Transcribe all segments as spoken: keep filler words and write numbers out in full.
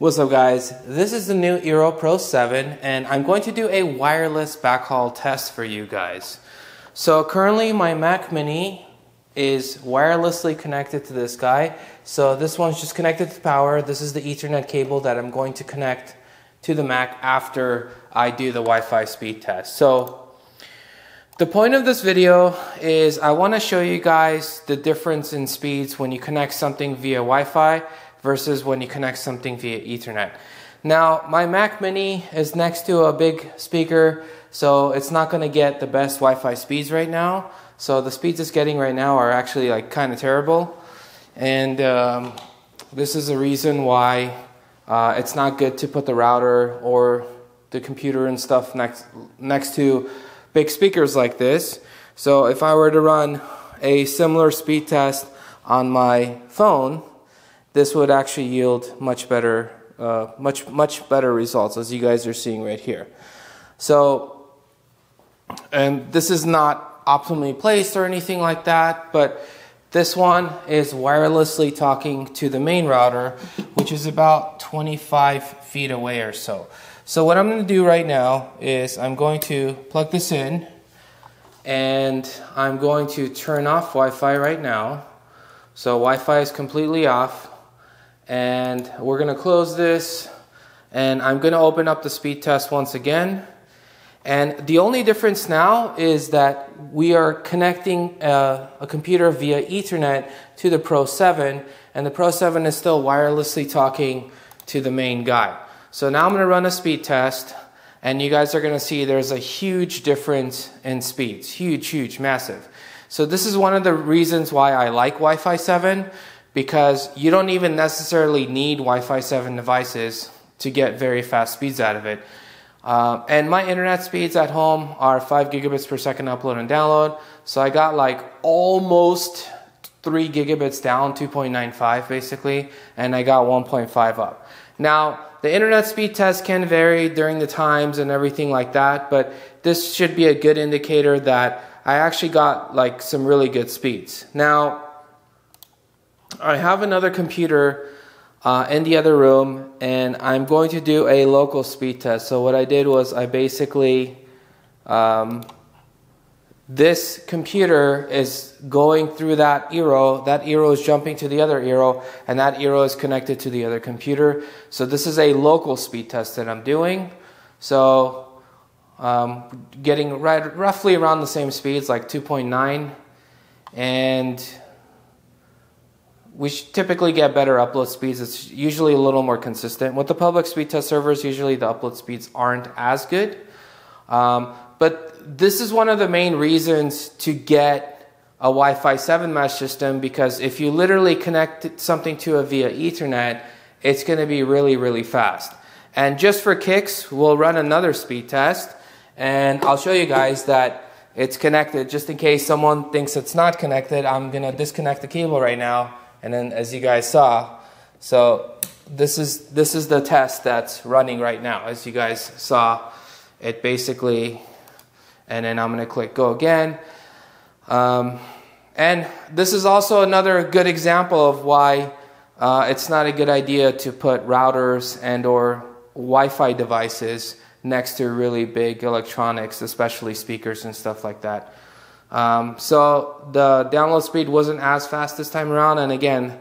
What's up guys, this is the new Eero Pro seven and I'm going to do a wireless backhaul test for you guys. So currently my Mac Mini is wirelessly connected to this guy. So this one's just connected to power. This is the Ethernet cable that I'm going to connect to the Mac after I do the Wi-Fi speed test. So the point of this video is I want to show you guys the difference in speeds when you connect something via Wi-Fi versus when you connect something via Ethernet. Now, my Mac Mini is next to a big speaker, so it's not gonna get the best Wi-Fi speeds right now. So the speeds it's getting right now are actually like kind of terrible. And um, this is a reason why uh, it's not good to put the router or the computer and stuff next, next to big speakers like this. So if I were to run a similar speed test on my phone, this would actually yield much better, uh, much, much better results, as you guys are seeing right here. So, and this is not optimally placed or anything like that, but this one is wirelessly talking to the main router, which is about twenty-five feet away or so. So what I'm gonna do right now is I'm going to plug this in and I'm going to turn off Wi-Fi right now. So Wi-Fi is completely off. And we're gonna close this and I'm gonna open up the speed test once again. And the only difference now is that we are connecting uh, a computer via Ethernet to the Pro seven, and the Pro seven is still wirelessly talking to the main guy. So now I'm gonna run a speed test and you guys are gonna see there's a huge difference in speeds, huge, huge, massive. So this is one of the reasons why I like Wi-Fi seven, because you don't even necessarily need Wi-Fi seven devices to get very fast speeds out of it. Uh, and my internet speeds at home are five gigabits per second upload and download. So I got like almost three gigabits down, two point nine five basically, and I got one point five up. Now, the internet speed test can vary during the times and everything like that, but this should be a good indicator that I actually got like some really good speeds. Now, I have another computer uh, in the other room and I'm going to do a local speed test. So what I did was I basically, um, this computer is going through that Eero, that Eero is jumping to the other Eero, and that Eero is connected to the other computer. So this is a local speed test that I'm doing. So um, getting right, roughly around the same speeds, like two point nine, and we typically get better upload speeds. It's usually a little more consistent. With the public speed test servers, usually the upload speeds aren't as good. Um, but this is one of the main reasons to get a Wi-Fi seven mesh system, because if you literally connect something to it via Ethernet, it's gonna be really, really fast. And just for kicks, we'll run another speed test and I'll show you guys that it's connected. Just in case someone thinks it's not connected, I'm gonna disconnect the cable right now. And then as you guys saw, so this is, this is the test that's running right now. As you guys saw, it basically, and then I'm gonna click go again. Um, and this is also another good example of why uh, it's not a good idea to put routers and or Wi-Fi devices next to really big electronics, especially speakers and stuff like that. Um, so the download speed wasn't as fast this time around, and again,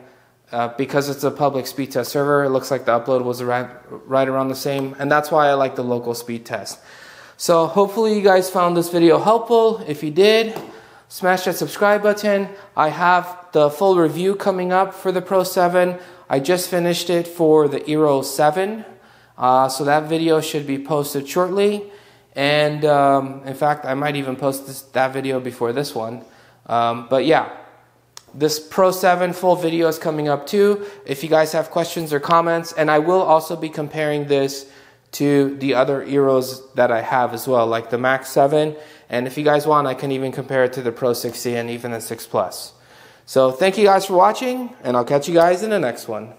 uh, because it's a public speed test server, it looks like the upload was right, right around the same, and that's why I like the local speed test. So hopefully you guys found this video helpful. If you did, smash that subscribe button. I have the full review coming up for the Pro seven. I just finished it for the Eero seven, uh, so that video should be posted shortly. And um, in fact, I might even post this, that video before this one. Um, but yeah, this Pro seven full video is coming up too. If you guys have questions or comments, and I will also be comparing this to the other Eeros that I have as well, like the Max seven. And if you guys want, I can even compare it to the Pro six C and even the six Plus. So thank you guys for watching, and I'll catch you guys in the next one.